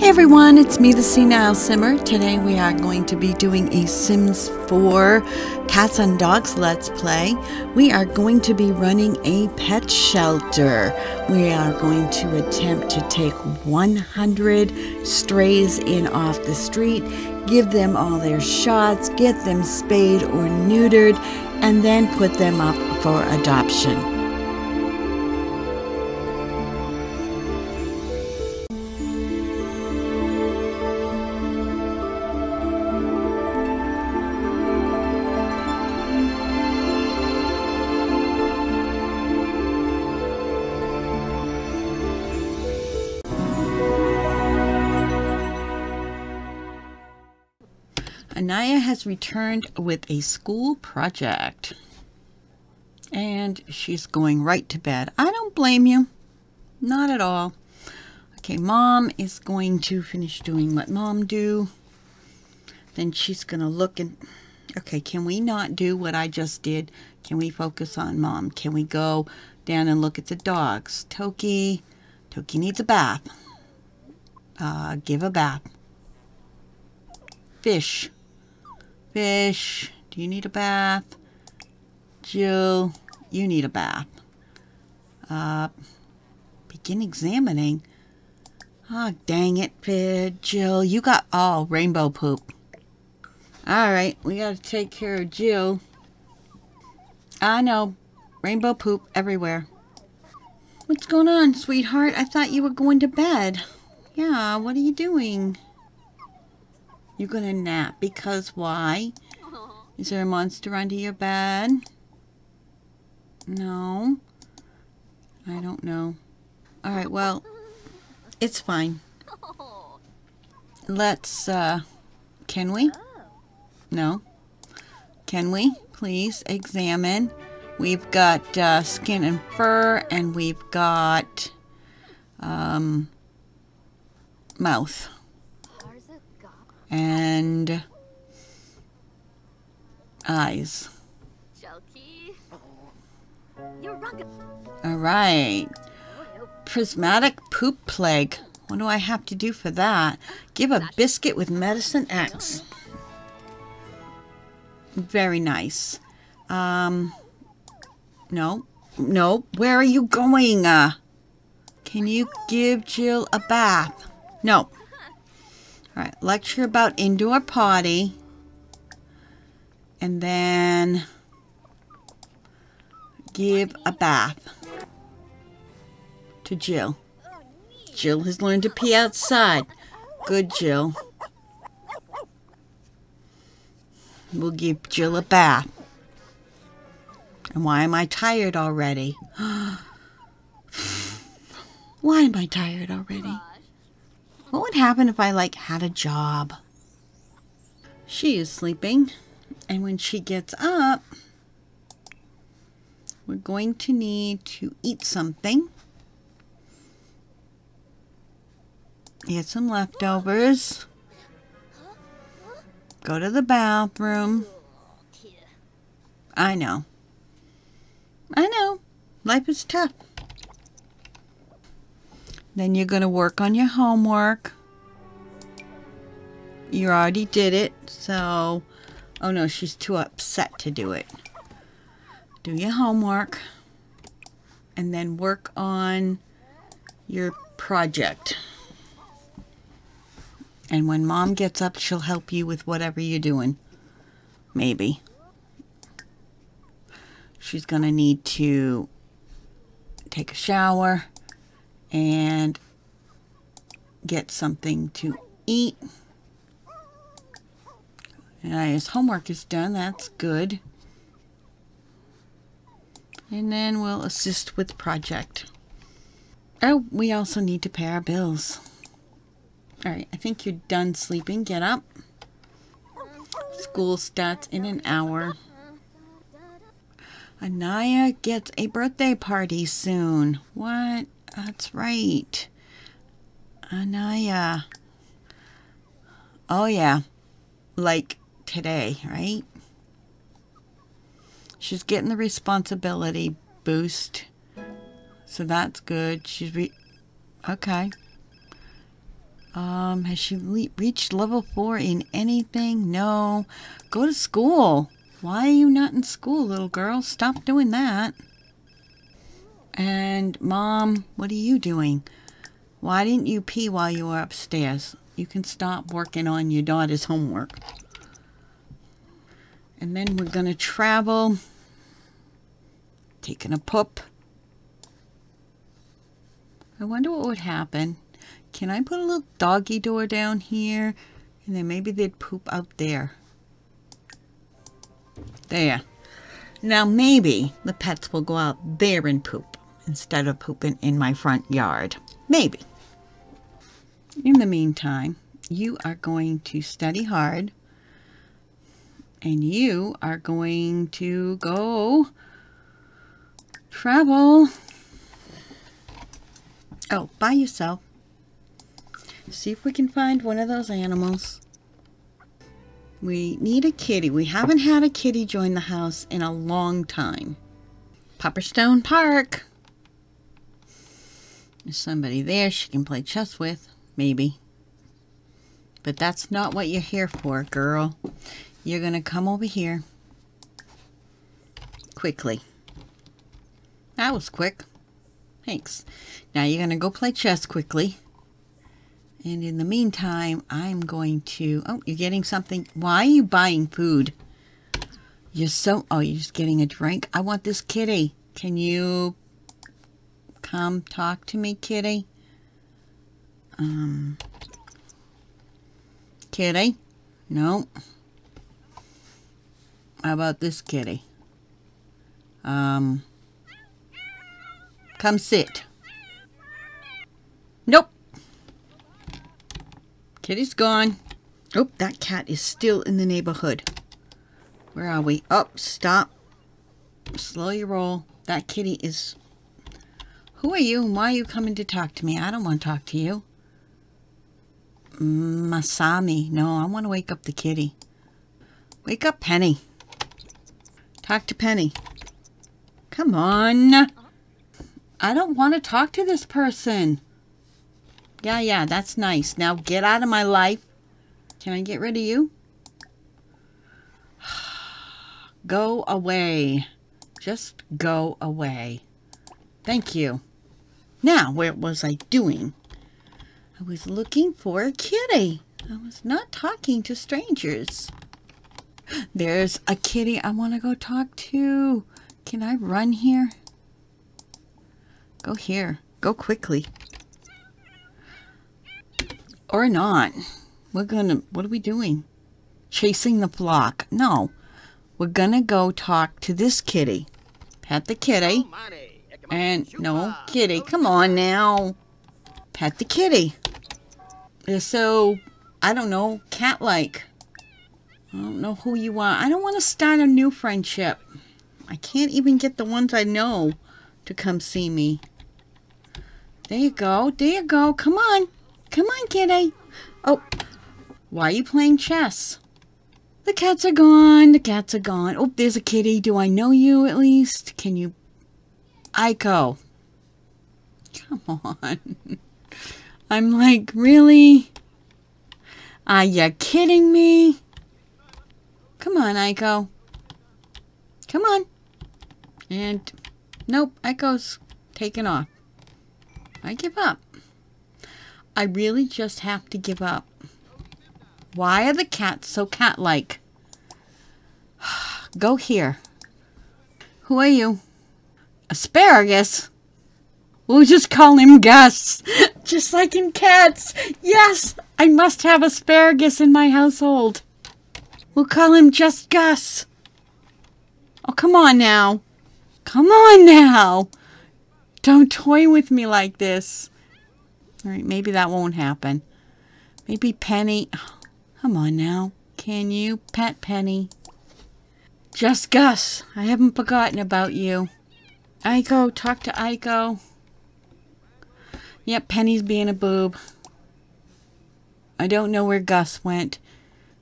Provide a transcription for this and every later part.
Hey everyone, it's me, the Senile Simmer. Today we are going to be doing a Sims 4 Cats and Dogs Let's Play. We are going to be running a pet shelter. We are going to attempt to take 100 strays in off the street, give them all their shots, get them spayed or neutered, and then put them up for adoption. Anaya has returned with a school project and she's going right to bed. I don't blame you, not at all. Okay, Mom is going to finish doing what Mom do. Then she's gonna look and, okay, can we not do what I just did? Can we focus on Mom? Can we go down and look at the dogs? Toki needs a bath. Give a bath. Fish, do you need a bath? Jill, you need a bath. Begin examining. Oh, dang it, Jill. You got all rainbow poop. All right, we got to take care of Jill. I know, rainbow poop everywhere. What's going on, sweetheart? I thought you were going to bed. Yeah, what are you doing? You're going to nap because why? Is there a monster under your bed? No. I don't know. All right, well, it's fine. Let's, can we? No. Can we please examine? We've got skin and fur, and we've got mouth. And eyes. All right. Prismatic poop plague. What do I have to do for that? Give a biscuit with medicine X. Very nice. No. Where are you going? Can you give Jill a bath? No. All right, lecture about indoor potty, and then give a bath to Jill. Jill has learned to pee outside. Good, Jill. We'll give Jill a bath. And why am I tired already? Why am I tired already? What would happen if I, like, had a job? She is sleeping, and when she gets up, we're going to need to eat something. Get some leftovers. Go to the bathroom. I know. Life is tough. Then you're going to work on your homework. You already did it, so... Oh no, she's too upset to do it. Do your homework. And then work on your project. And when Mom gets up, she'll help you with whatever you're doing. Maybe. She's going to need to take a shower and get something to eat. And his homework is done. That's good. And then we'll assist with the project. Oh, we also need to pay our bills. All right, I think you're done sleeping. Get up. School starts in an hour. Anaya gets a birthday party soon. What? That's right. Anaya. Oh, yeah. Like today, right? She's getting the responsibility boost. So that's good. Okay. Has she reached level 4 in anything? No. Go to school. Why are you not in school, little girl? Stop doing that. And Mom, what are you doing? Why didn't you pee while you were upstairs? You can stop working on your daughter's homework. And then we're going to travel. Taking a poop. I wonder what would happen. Can I put a little doggy door down here? And then maybe they'd poop out there. There. Now maybe the pets will go out there and poop instead of pooping in my front yard. Maybe. In the meantime, you are going to study hard. And you are going to go travel. Oh, by yourself. See if we can find one of those animals. We need a kitty. We haven't had a kitty join the house in a long time. Popperstone Park. There's somebody there she can play chess with. Maybe. But that's not what you're here for, girl. You're going to come over here. Quickly. That was quick. Thanks. Now you're going to go play chess quickly. And in the meantime, I'm going to... Oh, you're getting something. Why are you buying food? You're so... Oh, you're just getting a drink? I want this kitty. Can you come talk to me, kitty? Kitty? No. How about this kitty? Come sit. Nope. Kitty's gone. Oh, that cat is still in the neighborhood. Where are we? Oh, stop. Slow your roll. That kitty is... Who are you? Why are you coming to talk to me? I don't want to talk to you. Masami. No, I want to wake up the kitty. Wake up, Penny. Talk to Penny. Come on. I don't want to talk to this person. Yeah, that's nice. Now get out of my life. Can I get rid of you? Go away. Just go away. Thank you. Now, what was I doing? I was looking for a kitty. I was not talking to strangers. There's a kitty I want to go talk to. Can I run here? Go here. Go quickly. Or not. We're gonna... What are we doing? Chasing the flock. No. We're gonna go talk to this kitty. Pet the kitty. And... No, kitty. Come on now. Pet the kitty. They're so... I don't know. Cat-like. I don't know who you are. I don't want to start a new friendship. I can't even get the ones I know to come see me. There you go. There you go. Come on. Come on, kitty. Oh, why are you playing chess? The cats are gone. The cats are gone. Oh, there's a kitty. Do I know you at least? Can you... Aiko. Come on. I'm like, really? Are you kidding me? Come on, Aiko. Come on. And, nope, Aiko's taken off. I give up. I really just have to give up. Why are the cats so cat-like? Go here. Who are you? Asparagus? We'll just call him Gus. Just like in Cats. Yes, I must have asparagus in my household. We'll call him just Gus. Oh, come on now. Come on now. Don't toy with me like this. All right, maybe that won't happen. Maybe Penny. Oh, come on now. Can you pet Penny? Just Gus. I haven't forgotten about you. Aiko, talk to Aiko. Yep, Penny's being a boob. I don't know where Gus went.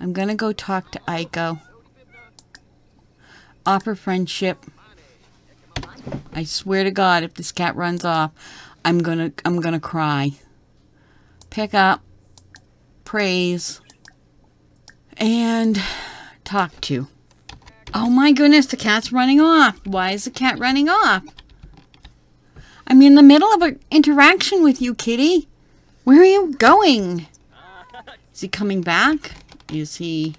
I'm going to go talk to Aiko. Offer friendship. I swear to God, if this cat runs off, I'm going to cry. Pick up. praise, and talk to. Oh my goodness, the cat's running off. Why is the cat running off? I'm in the middle of an interaction with you, kitty. Where are you going? Is he coming back? Is he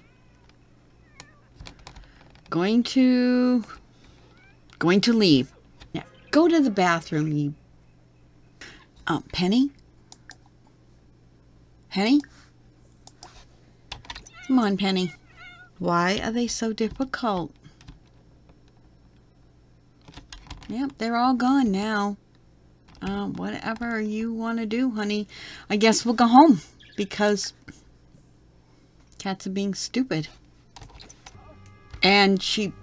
going to leave? Now, go to the bathroom, you... Oh, Penny? Penny? Come on, Penny. Why are they so difficult? Yep, they're all gone now. Whatever you want to do, honey. I guess we'll go home because cats are being stupid. And she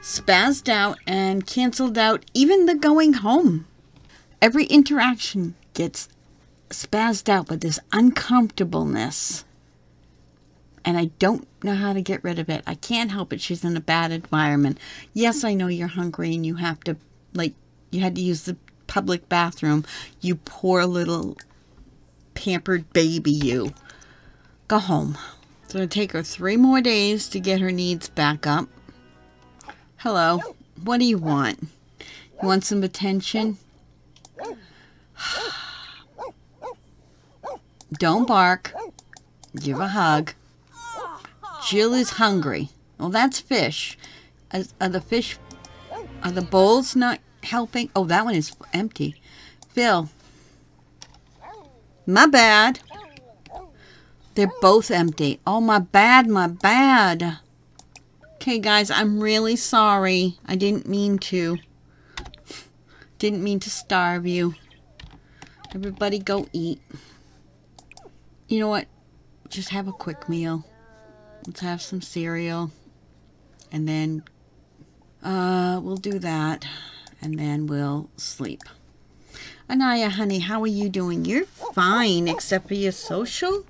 spazzed out and canceled out even the going home. Every interaction gets spazzed out with this uncomfortableness. And I don't know how to get rid of it. I can't help it. She's in a bad environment. Yes, I know you're hungry and you have to, like, you had to use the public bathroom, you poor little pampered baby, you. Go home. It's going to take her 3 more days to get her needs back up. Hello. What do you want? You want some attention? Don't bark. Give a hug. Jill is hungry. Well, that's fish. Are the bowls not helping? Oh, that one is empty. Phil. My bad. They're both empty. Oh, my bad, my bad. Okay, guys, I'm really sorry. I didn't mean to. Didn't mean to starve you. Everybody go eat. You know what? Just have a quick meal. Let's have some cereal. And then we'll do that. And then we'll sleep. Anaya, honey, how are you doing? You're fine, except for your social?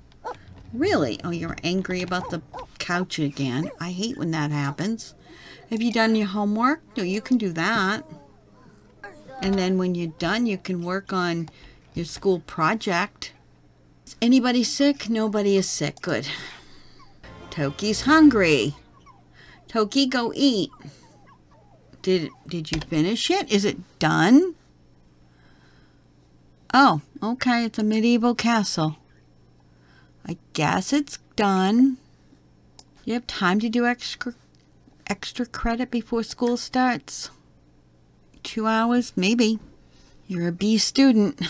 Really? Oh, you're angry about the couch again. I hate when that happens. Have you done your homework? No, you can do that. And then when you're done, you can work on your school project. Is anybody sick? Nobody is sick. Good. Toki's hungry. Toki, go eat. Did you finish it? Is it done? Oh, okay. It's a medieval castle. I guess it's done. You have time to do extra credit before school starts. 2 hours, maybe. You're a B student.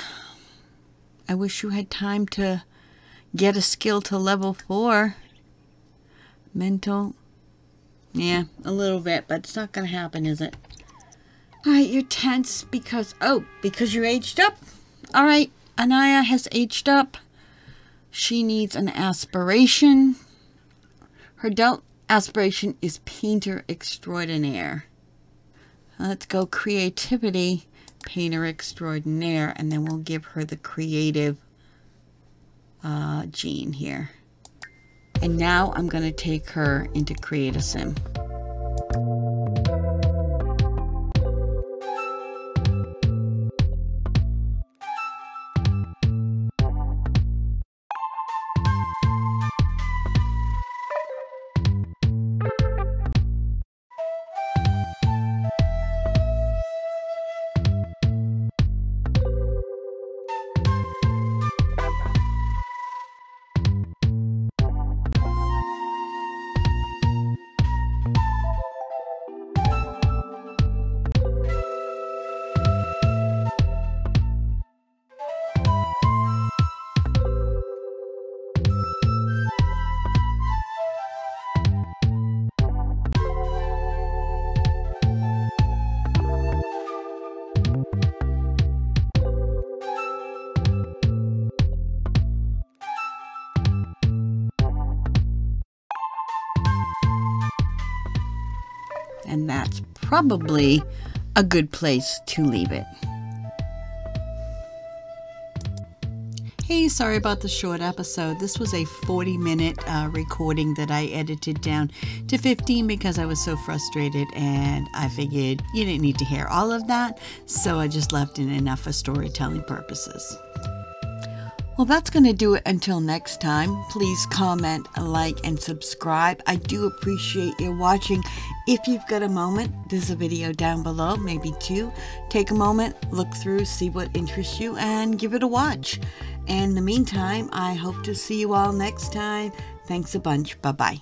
I wish you had time to get a skill to level 4. Mental. Yeah, a little bit, but it's not going to happen, is it? All right, you're tense because, oh, because you're aged up. All right, Anaya has aged up. She needs an aspiration. Her adult aspiration is painter extraordinaire. Let's go creativity, painter extraordinaire, and then we'll give her the creative gene here. And now I'm going to take her into Create a Sim. And that's probably a good place to leave it. Hey, sorry about the short episode. This was a 40-minute recording that I edited down to 15 because I was so frustrated and I figured you didn't need to hear all of that. So I just left in enough for storytelling purposes. Well, that's going to do it until next time. Please comment, like, and subscribe. I do appreciate you watching. If you've got a moment, there's a video down below, maybe two. Take a moment, look through, see what interests you, and give it a watch. And in the meantime, I hope to see you all next time. Thanks a bunch. Bye-bye.